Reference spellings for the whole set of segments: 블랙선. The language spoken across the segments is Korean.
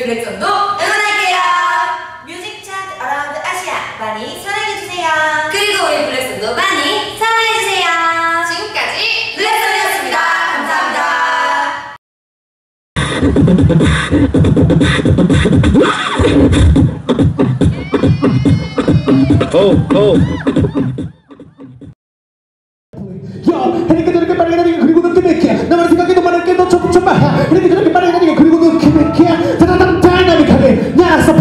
저희 블랙선도 응원할게요. 뮤직 차트 어라운드 아시아 많이 사랑해주세요. 그리고 우리 블랙선도 많이 사랑해주세요. 지금까지 블랙선이었습니다. 감사합니다.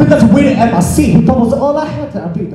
That's a win, and I see he doubles all I had to be.